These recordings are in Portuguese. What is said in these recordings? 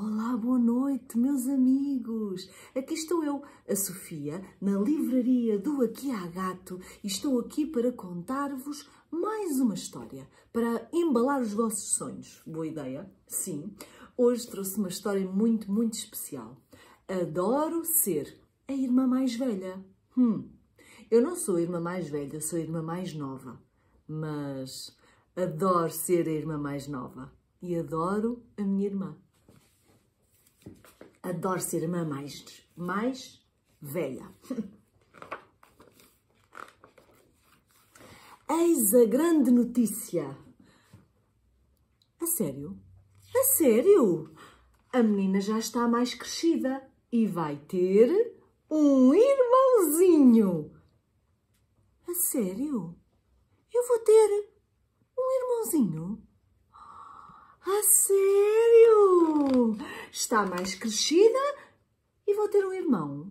Olá, boa noite, meus amigos! Aqui estou eu, a Sofia, na livraria do Aqui Há Gato, e estou aqui para contar-vos mais uma história, para embalar os vossos sonhos. Boa ideia? Sim! Hoje trouxe uma história muito, muito especial. Adoro ser a irmã mais velha. Eu não sou a irmã mais velha, sou a irmã mais nova. Mas adoro ser a irmã mais nova e adoro a minha irmã. Adoro ser a irmã mais velha. Eis a grande notícia. A sério? A sério? A menina já está mais crescida e vai ter um irmãozinho. A sério? Eu vou ter um irmãozinho? A sério? Está mais crescida e vou ter um irmão.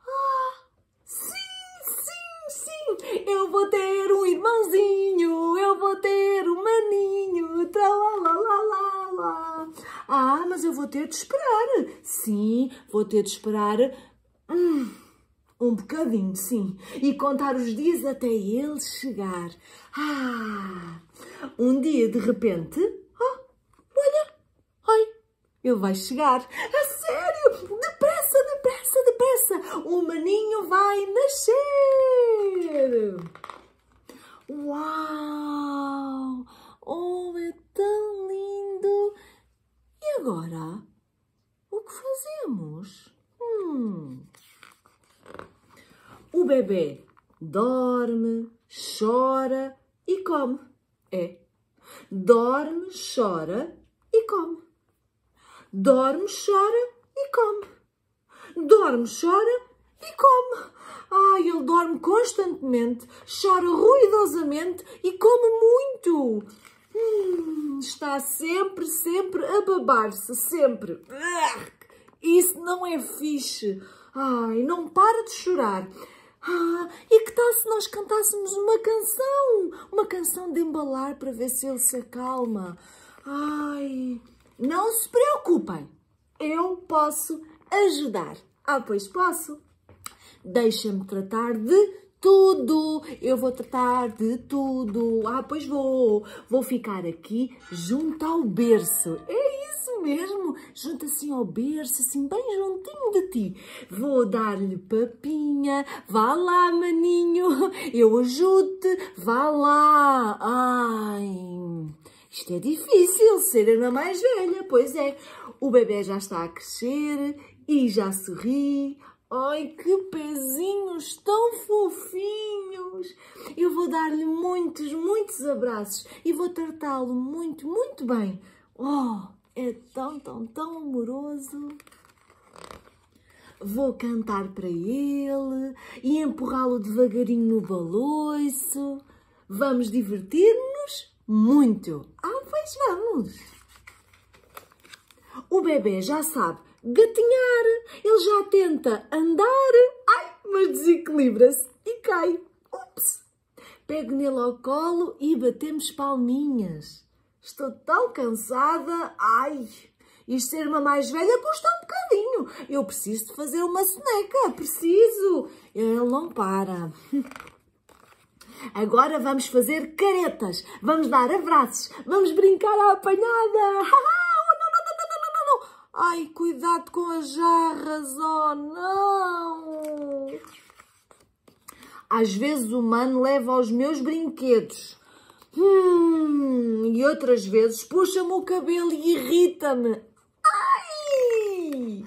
Ah, sim! Eu vou ter um irmãozinho, eu vou ter um maninho, tralalalala. Ah, mas eu vou ter de esperar. Sim, vou ter de esperar um bocadinho, sim. E contar os dias até ele chegar. Ah, um dia de repente... Ele vai chegar. A sério! Depressa, depressa, depressa! O maninho vai nascer! Uau! Oh, é tão lindo! E agora? O que fazemos? O bebê dorme, chora e come. É. Dorme, chora e come. Dorme, chora e come. Dorme, chora e come. Ai, ele dorme constantemente, chora ruidosamente e come muito. Está sempre a babar-se, sempre. Isso não é fixe. Ai, não para de chorar. Ah, e que tal se nós cantássemos uma canção de embalar para ver se ele se acalma? Ai... Não se preocupem, eu posso ajudar. Ah, pois posso. Deixa-me tratar de tudo. Eu vou tratar de tudo. Ah, pois vou. Vou ficar aqui junto ao berço. É isso mesmo. Junto assim ao berço, assim bem juntinho de ti. Vou dar-lhe papinha. Vá lá, maninho. Eu ajudo-te. Vá lá. Ai... Isto é difícil, ser a irmã mais velha, pois é. O bebê já está a crescer e já sorri. Ai, que pezinhos tão fofinhos! Eu vou dar-lhe muitos, muitos abraços e vou tratá-lo muito, muito bem. Oh, é tão, tão, tão amoroso. Vou cantar para ele e empurrá-lo devagarinho no baloiço. Vamos divertir-nos? Muito! Ah, pois vamos! O bebê já sabe gatinhar, ele já tenta andar, ai, mas desequilibra-se e cai. Ups! Pego nele ao colo e batemos palminhas. Estou tão cansada, ai! Isto ser uma mais velha custa um bocadinho. Eu preciso de fazer uma soneca, preciso! Ele não para. Agora vamos fazer caretas, vamos dar abraços, vamos brincar à apanhada. Oh, não, não, não, não, não, não. Ai, cuidado com as jarras, oh não. Às vezes o mano leva os meus brinquedos. E outras vezes puxa-me o cabelo e irrita-me. Ai!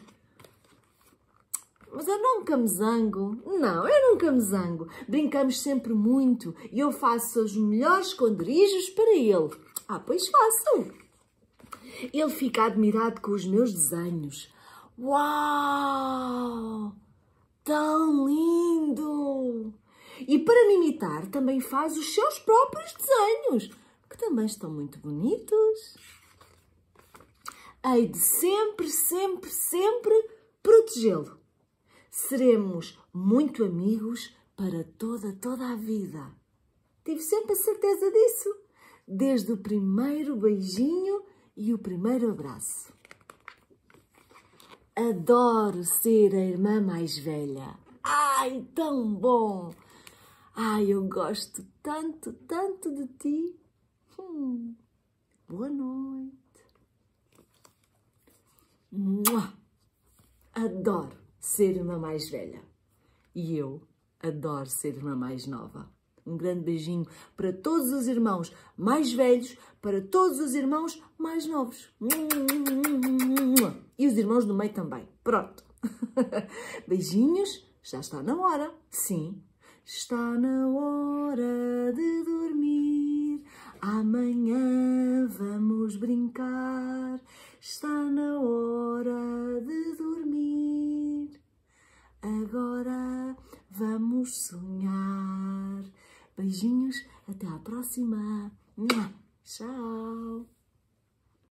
Mas eu nunca me zango. Não, eu nunca me zango. Brincamos sempre muito e eu faço os melhores esconderijos para ele. Ah, pois faço. Ele fica admirado com os meus desenhos. Uau! Tão lindo! E para me imitar também faz os seus próprios desenhos. que também estão muito bonitos. Hei de sempre, sempre, sempre protegê-lo. Seremos muito amigos para toda a vida. Tive sempre a certeza disso, desde o primeiro beijinho e o primeiro abraço. Adoro ser a irmã mais velha. Ai, tão bom! Ai, eu gosto tanto, tanto de ti. Boa noite. Adoro ser irmã mais velha. E eu adoro ser irmã mais nova. Um grande beijinho para todos os irmãos mais velhos, para todos os irmãos mais novos. E os irmãos do meio também. Pronto. Beijinhos. Já está na hora. Sim. Está na hora de dormir. Amanhã vamos brincar. Está na hora de dormir. Agora vamos sonhar. Beijinhos, até à próxima. Tchau.